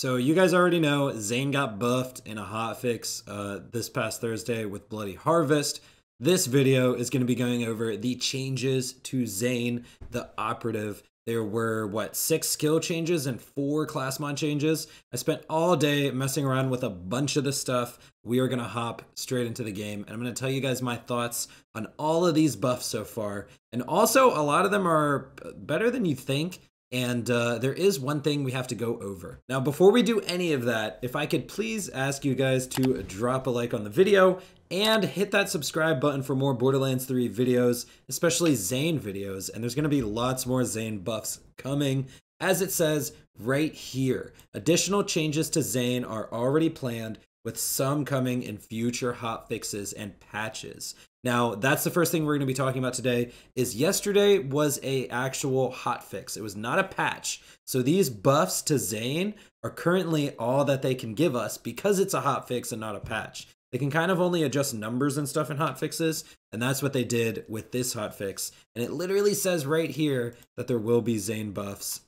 So you guys already know Zane got buffed in a hotfix this past Thursday with Bloody Harvest. This video is going to be going over the changes to Zane, the operative. There were, what, 6 skill changes and 4 class mod changes. I spent all day messing around with a bunch of this stuff. We are going to hop straight into the game, and I'm going to tell you guys my thoughts on all of these buffs so far. And also, a lot of them are better than you think, and there is one thing we have to go over. Now, before we do any of that, if I could please ask you guys to drop a like on the video and hit that subscribe button for more Borderlands 3 videos, especially Zane videos, and there's going to be lots more Zane buffs coming. As it says right here, additional changes to Zane are already planned, with some coming in future hotfixes and patches. Now, that's the first thing we're going to be talking about today, is yesterday was an actual hotfix. It was not a patch. So these buffs to Zane are currently all that they can give us because it's a hotfix and not a patch. They can kind of only adjust numbers and stuff in hotfixes, and that's what they did with this hotfix. And it literally says right here that there will be Zane buffs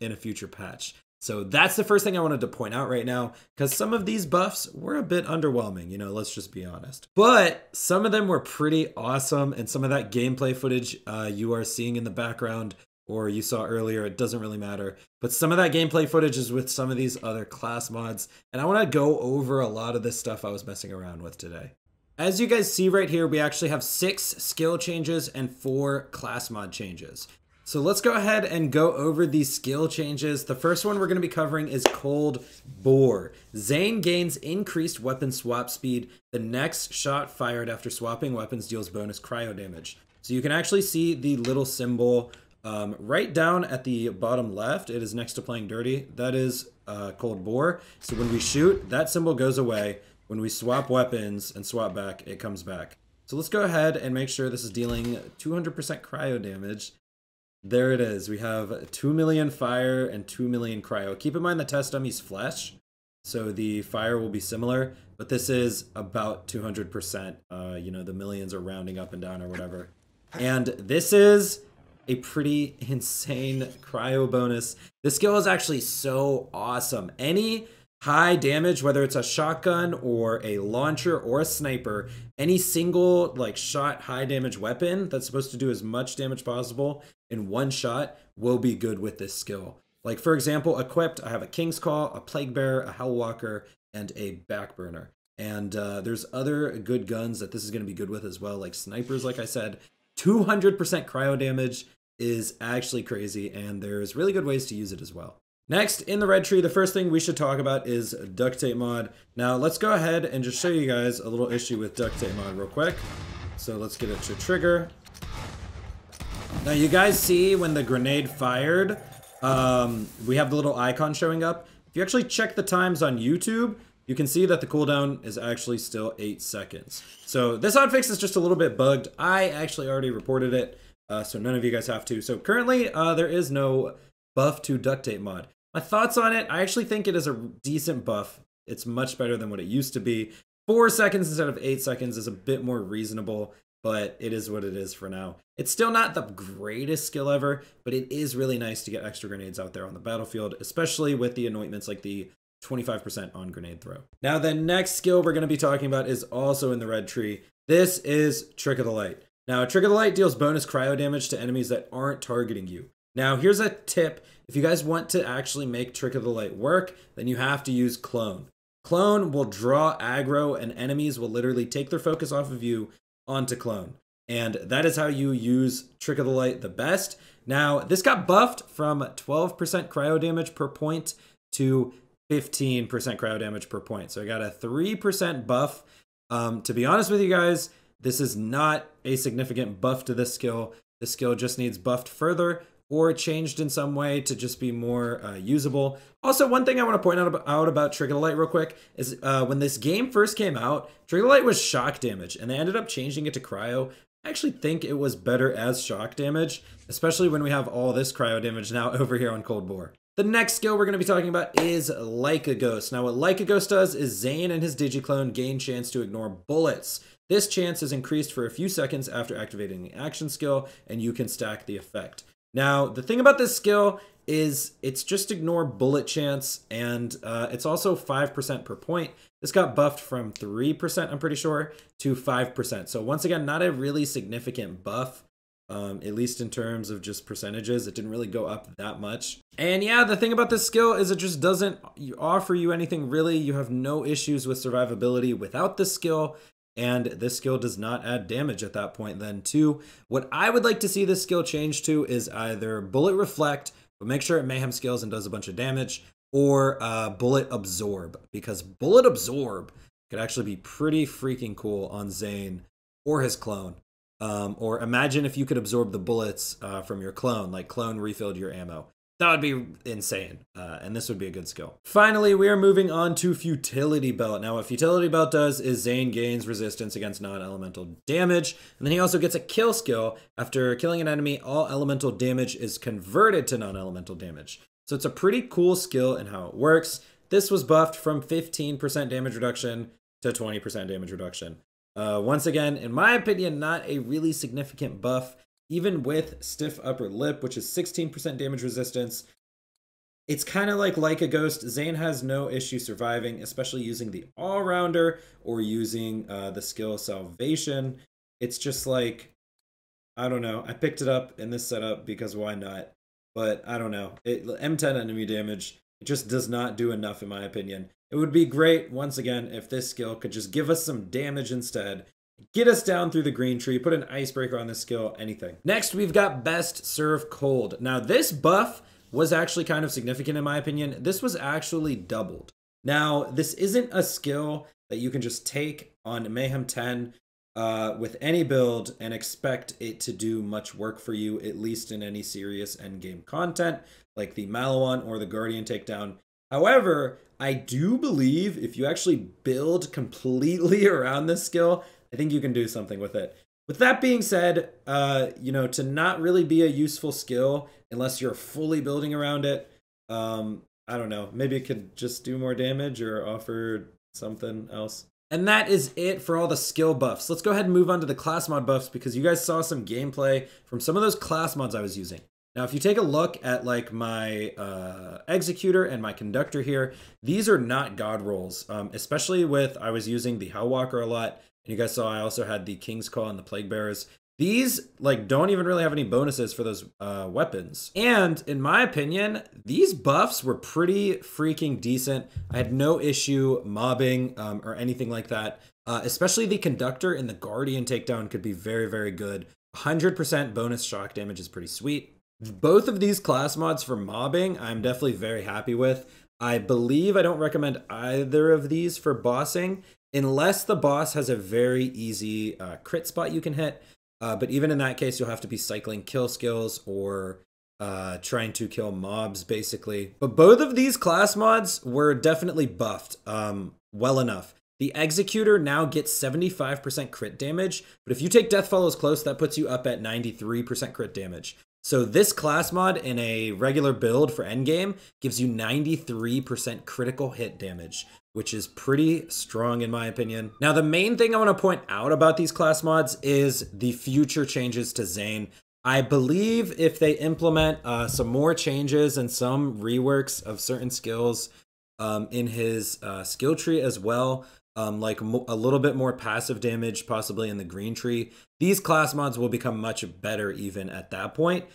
in a future patch. So that's the first thing I wanted to point out right now, because some of these buffs were a bit underwhelming, you know, let's just be honest. But some of them were pretty awesome, and some of that gameplay footage you are seeing in the background or you saw earlier, it doesn't really matter. But some of that gameplay footage is with some of these other class mods, and I want to go over a lot of this stuff I was messing around with today. As you guys see right here, we actually have 6 skill changes and 4 class mod changes. So let's go ahead and go over these skill changes. The first one we're going to be covering is Cold Bore. Zane gains increased weapon swap speed. The next shot fired after swapping weapons deals bonus cryo damage. So you can actually see the little symbol right down at the bottom left. It is next to Playing Dirty. That is Cold Bore. So when we shoot, that symbol goes away. When we swap weapons and swap back, it comes back. So let's go ahead and make sure this is dealing 200% cryo damage. There it is. We have 2 million fire and 2 million cryo. Keep in mind the test dummy's flesh, so the fire will be similar, but this is about 200%. You know, the millions are rounding up and down or whatever. And this is a pretty insane cryo bonus. This skill is actually so awesome. Any high damage, whether it's a shotgun or a launcher or a sniper, any single like shot high damage weapon that's supposed to do as much damage possible in one shot will be good with this skill. Like for example, equipped, I have a King's Call, a Plaguebearer, a Hellwalker, and a Backburner. And there's other good guns that this is going to be good with as well, like snipers, like I said. 200% cryo damage is actually crazy, and there's really good ways to use it as well. Next, in the red tree, the first thing we should talk about is duct tape mod. Now, let's go ahead and just show you guys a little issue with duct tape mod real quick. So let's get it to trigger. Now, you guys see when the grenade fired, we have the little icon showing up. If you actually check the times on YouTube, you can see that the cooldown is actually still 8 seconds. So this hotfix is just a little bit bugged. I actually already reported it, so none of you guys have to. So currently, there is no buff to duct tape mod. My thoughts on it, I actually think it is a decent buff. It's much better than what it used to be. 4 seconds instead of 8 seconds is a bit more reasonable, but it is what it is for now. It's still not the greatest skill ever, but it is really nice to get extra grenades out there on the battlefield, especially with the anointments like the 25% on grenade throw. Now the next skill we're going to be talking about is also in the red tree. This is Trick of the Light. Now Trick of the Light deals bonus cryo damage to enemies that aren't targeting you. Now, here's a tip. If you guys want to actually make Trick of the Light work, then you have to use Clone. Clone will draw aggro, and enemies will literally take their focus off of you onto Clone. And that is how you use Trick of the Light the best. Now, this got buffed from 12% cryo damage per point to 15% cryo damage per point. So I got a 3% buff. To be honest with you guys, this is not a significant buff to this skill. This skill just needs buffed further, or changed in some way to just be more usable. Also, one thing I want to point out about Trick of the Light real quick is when this game first came out, Trick of the Light was shock damage, and they ended up changing it to cryo. I actually think it was better as shock damage, especially when we have all this cryo damage now over here on Cold Bore. The next skill we're going to be talking about is Lycaghost. Now, what Lycaghost does is Zane and his Digiclone gain chance to ignore bullets. This chance is increased for a few seconds after activating the action skill, and you can stack the effect. Now, the thing about this skill is it's just ignore bullet chance, and it's also 5% per point. This got buffed from 3%, I'm pretty sure, to 5%. So once again, not a really significant buff, at least in terms of just percentages. It didn't really go up that much. And yeah, the thing about this skill is it just doesn't offer you anything really. You have no issues with survivability without this skill. And this skill does not add damage at that point then too. What I would like to see this skill change to is either bullet reflect, but make sure it mayhem skills and does a bunch of damage, or bullet absorb, because bullet absorb could actually be pretty freaking cool on Zane or his clone. Or imagine if you could absorb the bullets from your clone, like clone refilled your ammo. That would be insane, and this would be a good skill. Finally, we are moving on to Futility Belt. Now, what Futility Belt does is Zane gains resistance against non-elemental damage, and then he also gets a kill skill. After killing an enemy, all elemental damage is converted to non-elemental damage. So it's a pretty cool skill in how it works. This was buffed from 15% damage reduction to 20% damage reduction. Once again, in my opinion, not a really significant buff. Even with stiff upper lip, which is 16% damage resistance, it's kind of like Lycaghost. Zane has no issue surviving, especially using the all rounder or using the skill salvation. It's just like, I don't know. I picked it up in this setup because why not? But I don't know. M10 enemy damage, it just does not do enough in my opinion. It would be great once again if this skill could just give us some damage instead. Get us down through the green tree, put an icebreaker on this skill, anything. Next, we've got Best Serve Cold. Now, this buff was actually kind of significant in my opinion. This was actually doubled. Now, this isn't a skill that you can just take on Mayhem 10 with any build and expect it to do much work for you, at least in any serious endgame content, like the Malawan or the Guardian Takedown. However, I do believe if you actually build completely around this skill, I think you can do something with it. With that being said, you know, to not really be a useful skill unless you're fully building around it, I don't know, maybe it could just do more damage or offer something else. And that is it for all the skill buffs. Let's go ahead and move on to the class mod buffs, because you guys saw some gameplay from some of those class mods I was using. Now, if you take a look at like my executor and my conductor here, these are not god rolls, especially with, I was using the Hellwalker a lot. And you guys saw I also had the King's Call and the Plaguebearers. These like don't even really have any bonuses for those weapons. And in my opinion, these buffs were pretty freaking decent. I had no issue mobbing or anything like that. Especially the Conductor and the Guardian Takedown could be very, very good. 100% bonus shock damage is pretty sweet. Both of these class mods for mobbing, I'm definitely very happy with. I believe I don't recommend either of these for bossing, unless the boss has a very easy crit spot you can hit. But even in that case, you'll have to be cycling kill skills or trying to kill mobs, basically. But both of these class mods were definitely buffed well enough. The Executor now gets 75% crit damage, but if you take Death Follows Close, that puts you up at 93% crit damage. So this class mod in a regular build for endgame gives you 93% critical hit damage, which is pretty strong in my opinion. Now, the main thing I want to point out about these class mods is the future changes to Zane. I believe if they implement some more changes and some reworks of certain skills in his skill tree as well, like a little bit more passive damage possibly in the green tree, these class mods will become much better even at that point.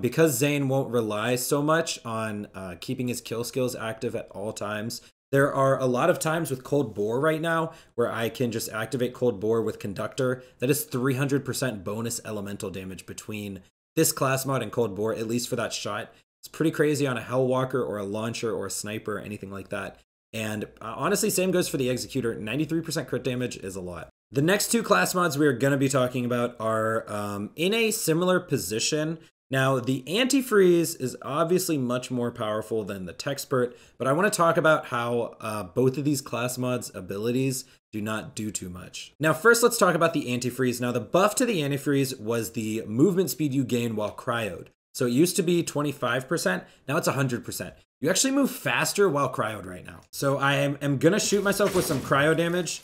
Because Zane won't rely so much on keeping his kill skills active at all times. There are a lot of times with Cold Bore right now where I can just activate Cold Bore with Conductor. That is 300% bonus elemental damage between this class mod and Cold Bore, at least for that shot. It's pretty crazy on a Hellwalker or a launcher or a sniper or anything like that. And honestly, same goes for the Executor. 93% crit damage is a lot. The next two class mods we are going to be talking about are in a similar position. Now, the Antifreeze is obviously much more powerful than the Tech Expert, but I want to talk about how both of these class mods' abilities do not do too much. Now, first, let's talk about the Antifreeze. Now, the buff to the Antifreeze was the movement speed you gain while cryoed. So it used to be 25%, now it's 100%. You actually move faster while cryoed right now. So I am gonna shoot myself with some cryo damage,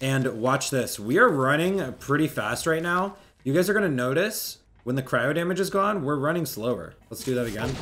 and watch this. We are running pretty fast right now. You guys are gonna notice, when the cryo damage is gone, we're running slower. Let's do that again.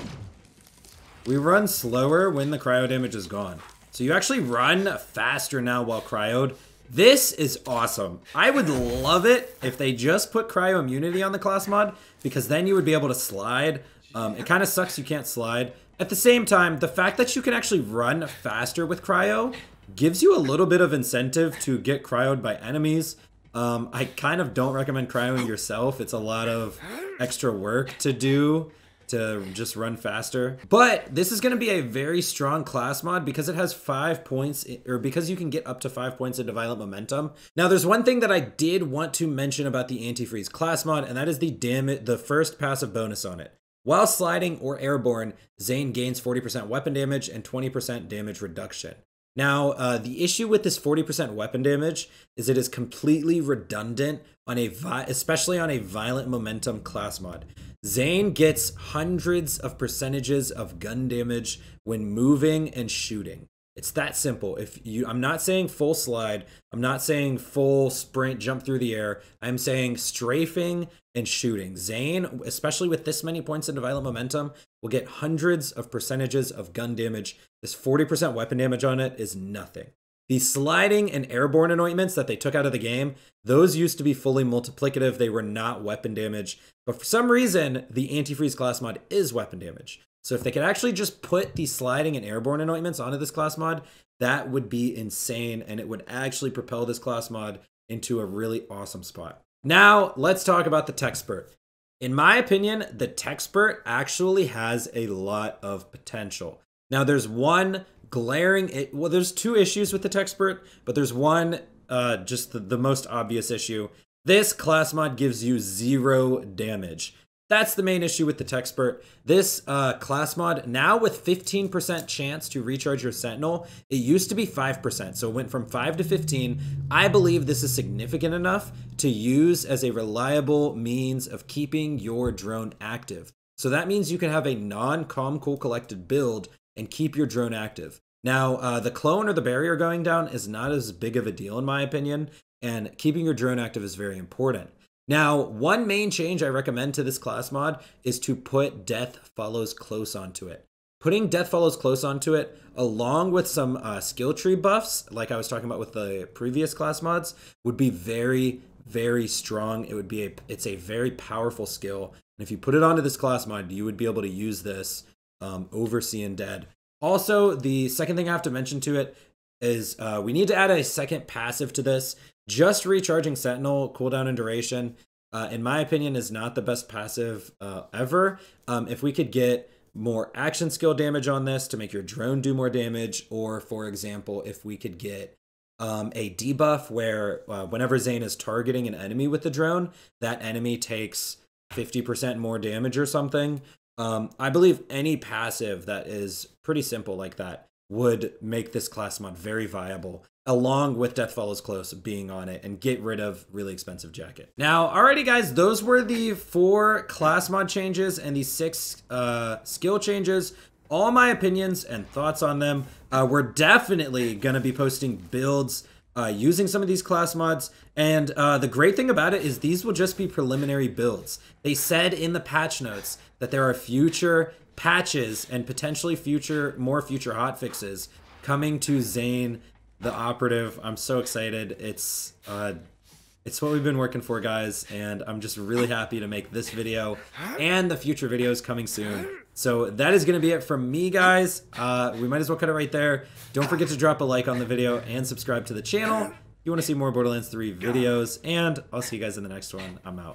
We run slower when the cryo damage is gone. So you actually run faster now while cryoed. This is awesome. I would love it if they just put cryo immunity on the class mod, because then you would be able to slide. It kind of sucks you can't slide. At the same time, the fact that you can actually run faster with cryo gives you a little bit of incentive to get cryoed by enemies. I kind of don't recommend cryoing yourself. It's a lot of extra work to do to just run faster. But this is gonna be a very strong class mod because it has 5 points, or because you can get up to 5 points into violent momentum. Now there's one thing that I did want to mention about the Antifreeze class mod, and that is the first passive bonus on it. While sliding or airborne, Zane gains 40% weapon damage and 20% damage reduction. Now, the issue with this 40% weapon damage is it is completely redundant, on a especially on a violent momentum class mod. Zane gets hundreds of percentages of gun damage when moving and shooting. It's that simple. If you, I'm not saying full slide, I'm not saying full sprint, jump through the air, I'm saying strafing and shooting. Zane, especially with this many points into violent momentum, will get hundreds of percentages of gun damage. This 40% weapon damage on it is nothing. The sliding and airborne anointments that they took out of the game, those used to be fully multiplicative. They were not weapon damage. But for some reason, the Antifreeze class mod is weapon damage. So if they could actually just put the sliding and airborne anointments onto this class mod, that would be insane. And it would actually propel this class mod into a really awesome spot. Now, let's talk about the Tech Expert. In my opinion, the Tech Expert actually has a lot of potential. Now, there's one glaring, well, there's two issues with the Tech Expert, but there's one, just the most obvious issue. This class mod gives you 0 damage. That's the main issue with the Tech Expert. This class mod, now with 15% chance to recharge your sentinel, it used to be 5%, so it went from 5 to 15. I believe this is significant enough to use as a reliable means of keeping your drone active. So that means you can have a non-com cool collected build and keep your drone active. Now, the clone or the barrier going down is not as big of a deal in my opinion, and keeping your drone active is very important. Now, one main change I recommend to this class mod is to put Death Follows Close onto it. Putting Death Follows Close onto it, along with some skill tree buffs, like I was talking about with the previous class mods, would be very, very strong. It would be it's a very powerful skill. And if you put it onto this class mod, you would be able to use this Oversee and Dead. Also, the second thing I have to mention to it is we need to add a second passive to this. Just recharging sentinel cooldown and duration, in my opinion, is not the best passive ever. If we could get more action skill damage on this to make your drone do more damage, or for example, if we could get a debuff where whenever Zane is targeting an enemy with the drone, that enemy takes 50% more damage or something. I believe any passive that is pretty simple like that would make this class mod very viable, along with Death Follows Close being on it, and get rid of really expensive jacket. Now, alrighty guys, those were the 4 class mod changes and the 6 skill changes. All my opinions and thoughts on them. We're definitely gonna be posting builds using some of these class mods, and the great thing about it is these will just be preliminary builds. They said in the patch notes that there are future patches and potentially more future hotfixes coming to Zane the Operative. I'm so excited. It's what we've been working for, guys, and I'm just really happy to make this video and the future videos coming soon. So that is gonna be it from me, guys. We might as well cut it right there. Don't forget to drop a like on the video and subscribe to the channel if you want to see more Borderlands 3 videos, and I'll see you guys in the next one. I'm out.